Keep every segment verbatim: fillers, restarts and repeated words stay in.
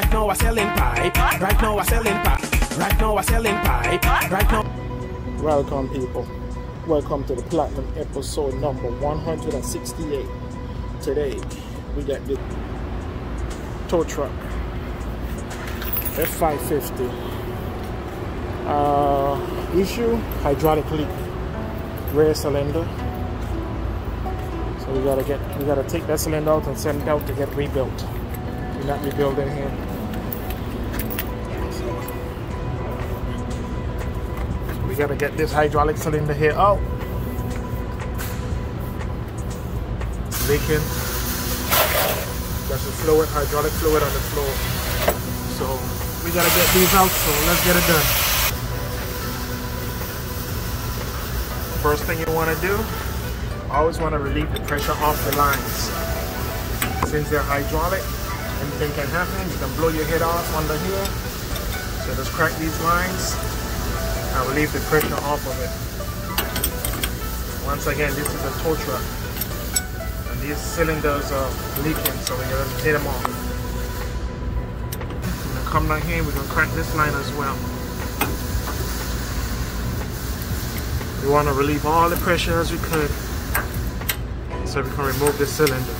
Right now we're selling pipe. Right now we're selling pipe. Right now we're selling pipe. Right now. Welcome, people. Welcome to the Platinum episode number one hundred sixty-eight. Today we got the tow truck F five fifty. Uh, issue hydraulic leak, rear cylinder. So we gotta get, we gotta take that cylinder out and send it out to get rebuilt. We're not rebuilding here. So we gotta get this hydraulic cylinder here out. It's leaking. There's the fluid, hydraulic fluid on the floor. So we gotta get these out. So let's get it done. First thing you wanna do, always wanna relieve the pressure off the lines since they're hydraulic. Anything can happen. You can blow your head off under here. So just crack these lines and relieve the pressure off of it. Once again, this is a tow truck, and these cylinders are leaking, so we're gonna take them off. We're gonna come down here. We're gonna crack this line as well. We want to relieve all the pressure as we could, so we can remove this cylinder.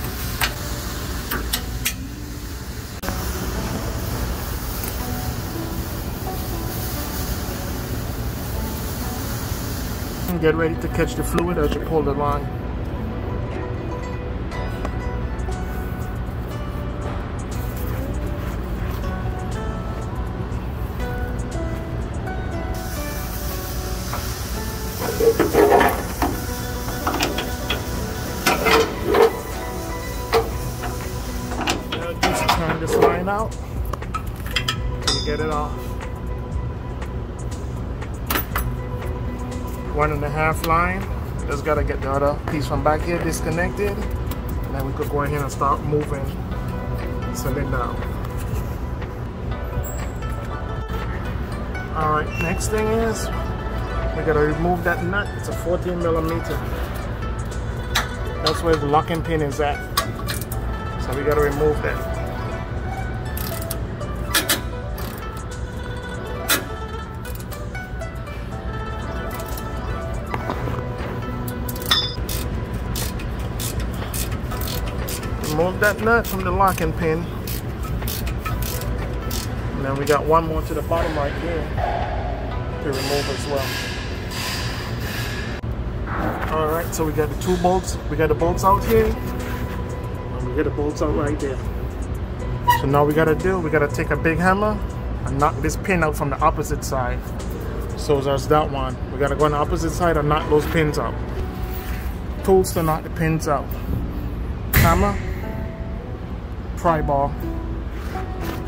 Get ready to catch the fluid as you pull the line. Now just turn this line out and get it off. One and a half line. Just gotta get the other piece from back here disconnected, and then we could go ahead and start moving the cylinder out. All right, next thing is we gotta remove that nut. It's a fourteen millimeter. That's where the locking pin is at. So we gotta remove that. Remove that nut from the locking pin, and then we got one more to the bottom right here to remove as well. All right, so we got the two bolts. We got the bolts out here, and we got the bolts out right there. So now we gotta do, we gotta take a big hammer and knock this pin out from the opposite side. So there's that one. We gotta go on the opposite side and knock those pins out. Tools to knock the pins out: hammer, pry bar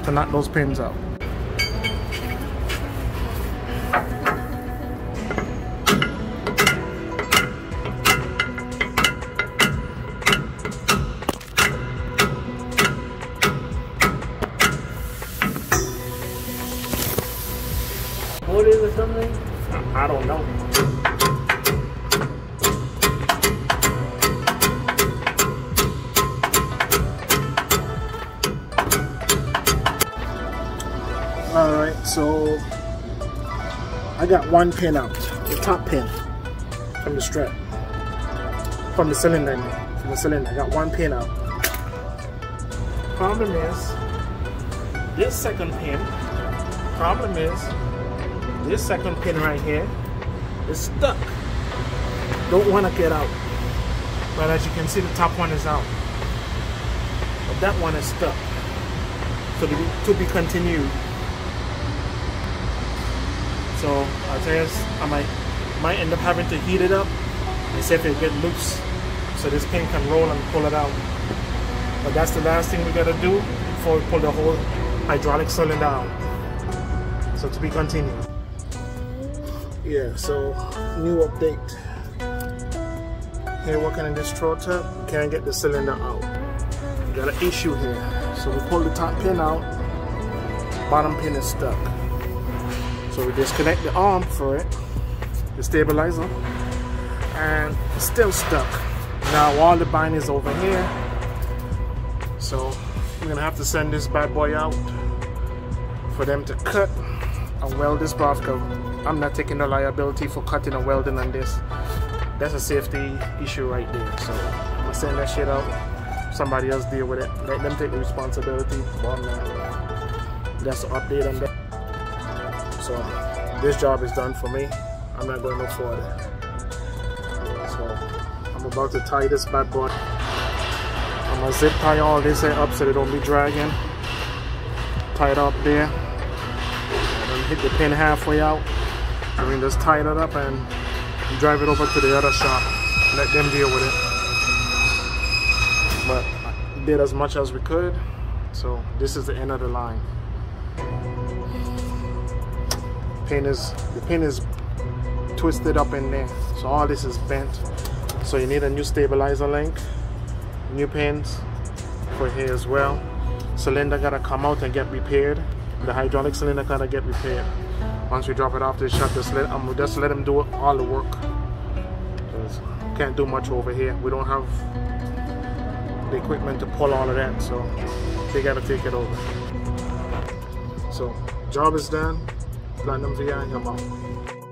to knock those pins out. Hold it with something? I don't know. So I got one pin out, the top pin from the strap, from the cylinder, from the cylinder. I got one pin out. Problem is, this second pin, problem is, this second pin right here is stuck. Don't want to get out. But as you can see, the top one is out. But that one is stuck. So to be continued. So I guess I might might end up having to heat it up and see if it gets loose, so this pin can roll and pull it out. But that's the last thing we gotta do before we pull the whole hydraulic cylinder out. So to be continued. Yeah. So new update. Here working in this tow truck, can't get the cylinder out. We got an issue here. So we pull the top pin out. Bottom pin is stuck. So we disconnect the arm for it, the stabilizer, and it's still stuck. Now all the bind is over here, so we're gonna have to send this bad boy out for them to cut and weld this part, because I'm not taking the liability for cutting and welding on this. That's a safety issue right there. So I'm gonna send that shit out. Somebody else deal with it. Let them take the responsibility. But that's an update on that. So this job is done for me. I'm not going to look for it. So I'm about to tie this bad boy. I'm gonna zip tie all this up so they don't be dragging. Tie it up there. And then hit the pin halfway out. I mean, just tie it up and drive it over to the other shop. Let them deal with it. But I did as much as we could. So this is the end of the line. Pin is the pin is twisted up in there. So all this is bent. So you need a new stabilizer link, new pins for here as well. Cylinder gotta come out and get repaired. The hydraulic cylinder gotta get repaired. Once we drop it off, they shut this. Let um, just let them do all the work. Can't do much over here. We don't have the equipment to pull all of that, so they gotta take it over. So job is done. Platinum V I, I'm out.